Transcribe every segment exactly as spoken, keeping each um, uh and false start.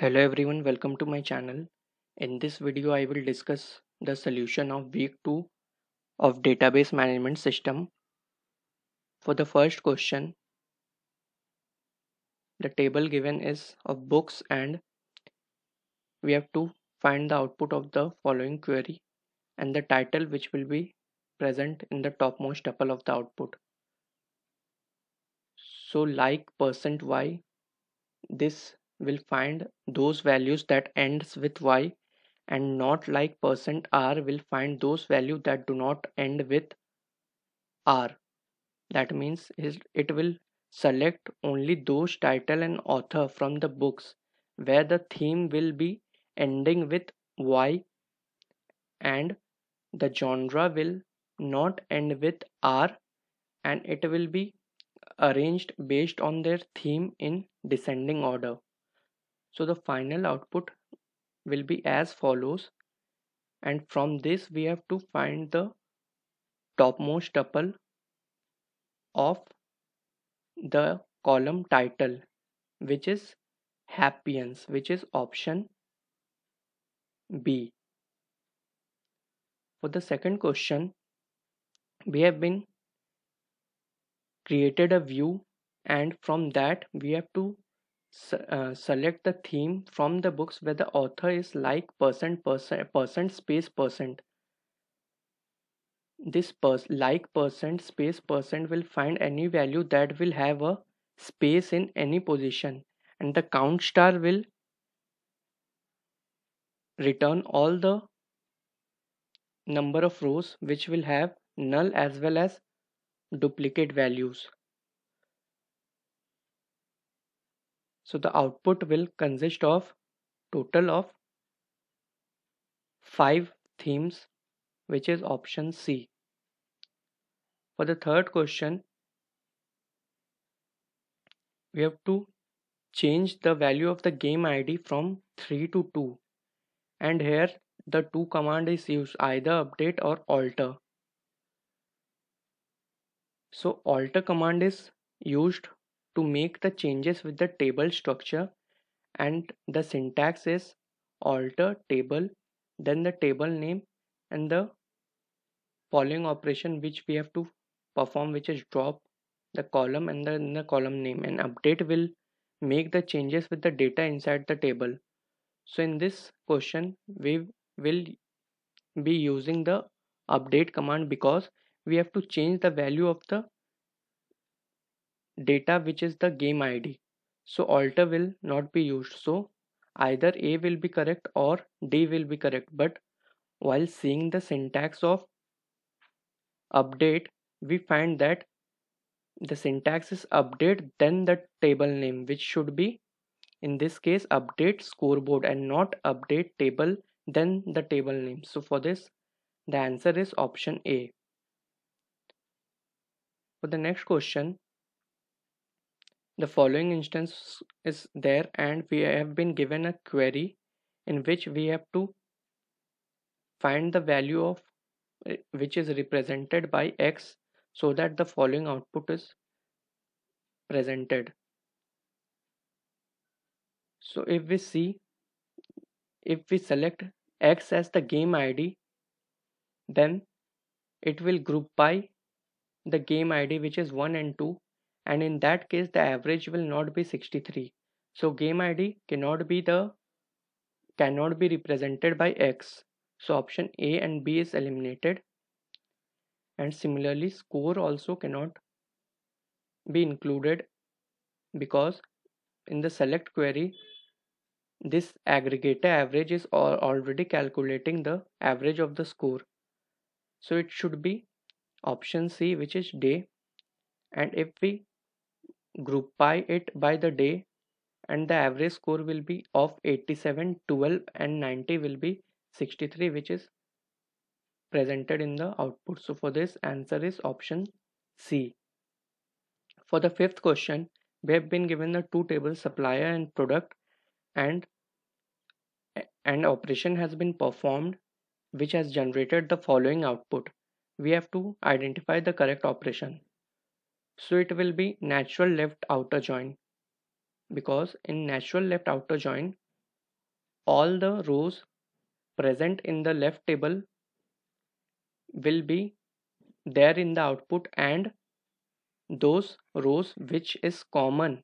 Hello everyone, welcome to my channel. In this video I will discuss the solution of week two of database management system. For the first question, the table given is of books and we have to find the output of the following query and the title which will be present in the topmost tuple of the output. So like percent y, this will find those values that ends with y, and not like percent r will find those values that do not end with r. That means it will select only those title and author from the books where the theme will be ending with y and the genre will not end with r, and it will be arranged based on their theme in descending order. So the final output will be as follows, and from this we have to find the topmost tuple of the column title, which is Happians, which is option B. For the second question, we have been created a view and from that we have to Uh, select the theme from the books where the author is like percent percent percent space percent. This pers like percent space percent will find any value that will have a space in any position, and the count star will return all the number of rows which will have null as well as duplicate values. So the output will consist of total of five themes, which is option C. For the third question, we have to change the value of the game I D from three to two, and here the two command is used, either update or alter. So alter command is used to make the changes with the table structure, and the syntax is alter table, then the table name, and the following operation which we have to perform, which is drop the column and then the column name, and update will make the changes with the data inside the table. So in this question we will be using the update command because we have to change the value of the data which is the game I D. So alter will not be used, so either A will be correct or D will be correct, but while seeing the syntax of update we find that the syntax is update then the table name, which should be in this case update scoreboard and not update table then the table name. So for this the answer is option A. For the next question, the following instance is there and we have been given a query in which we have to find the value of which is represented by x so that the following output is presented. So if we see, if we select x as the game I D, then it will group by the game I D which is one and two, and in that case the average will not be sixty-three. So game I D cannot be the cannot be represented by x, so option A and B is eliminated, and similarly score also cannot be included because in the select query this aggregator average is already calculating the average of the score, so it should be option C, which is day. And if we group by it by the day, and the average score will be of eighty-seven, twelve and ninety will be sixty-three, which is presented in the output. So for this answer is option C. For the fifth question, we have been given the two tables supplier and product, and an operation has been performed which has generated the following output. We have to identify the correct operation. So it will be natural left outer join, because in natural left outer join all the rows present in the left table will be there in the output, and those rows which is common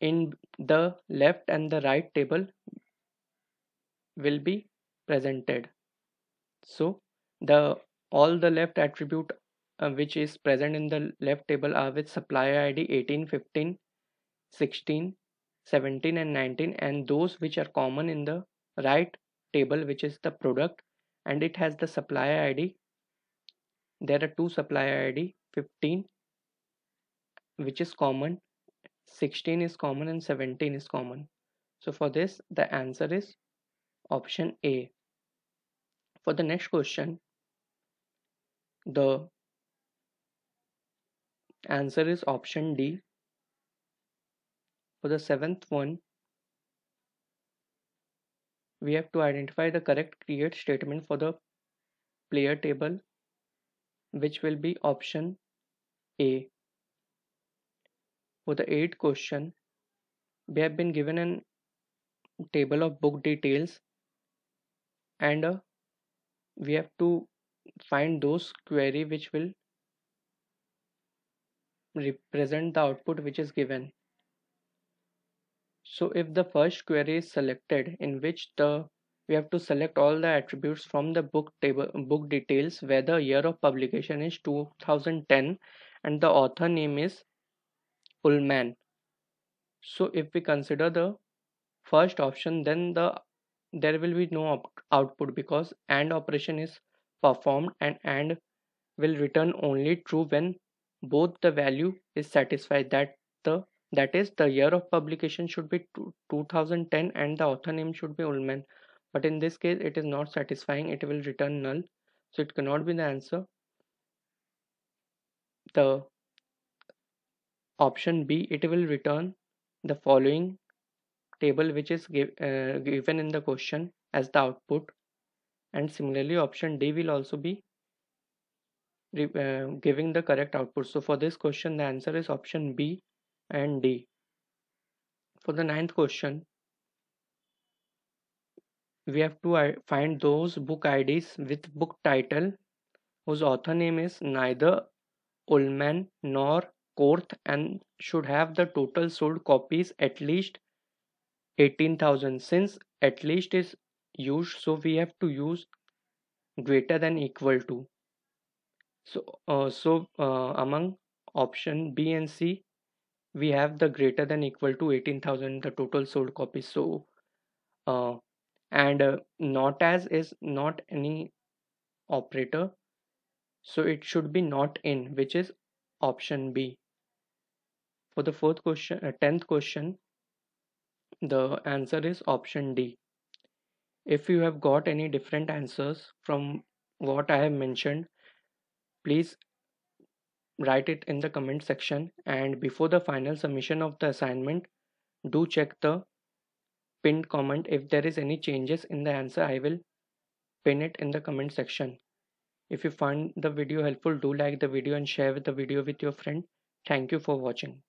in the left and the right table will be presented. So the all the left attribute uh, which is present in the left table are with supplier I D eighteen, fifteen, sixteen, seventeen and nineteen, and those which are common in the right table, which is the product, and it has the supplier I D. There are two supplier I D, fifteen which is common, sixteen is common and seventeen is common. So for this the answer is option A. For the next question, the answer is option D. For the seventh one, we have to identify the correct create statement for the player table, which will be option A. For the eighth question, we have been given an table of book details, and uh, we have to find those query which will represent the output which is given. So if the first query is selected, in which the we have to select all the attributes from the book table book details where the year of publication is two thousand ten and the author name is Ullman. So if we consider the first option, then the there will be no output because AND operation is performed, and AND will return only true when both the value is satisfied, that the that is the year of publication should be two thousand ten and the author name should be Ullman. But in this case it is not satisfying, it will return null, so it cannot be the answer. The option B, it will return the following table which is give, uh, given in the question as the output, and similarly option D will also be uh, giving the correct output. So for this question the answer is option B and D. For the ninth question, we have to find those book I Ds with book title whose author name is neither Ullman nor Korth and should have the total sold copies at least eighteen thousand. Since at least is used, so we have to use greater than equal to. So uh, so uh, among option B and C we have the greater than equal to eighteen thousand, the total sold copies. So uh, and uh, not as is not any operator, so it should be not in, which is option B. For the fourth question, uh, tenth question, the answer is option D. If you have got any different answers from what I have mentioned, please write it in the comment section, and before the final submission of the assignment, do check the pinned comment. If there is any changes in the answer, I will pin it in the comment section. If you find the video helpful, do like the video and share with the video with your friend. Thank you for watching.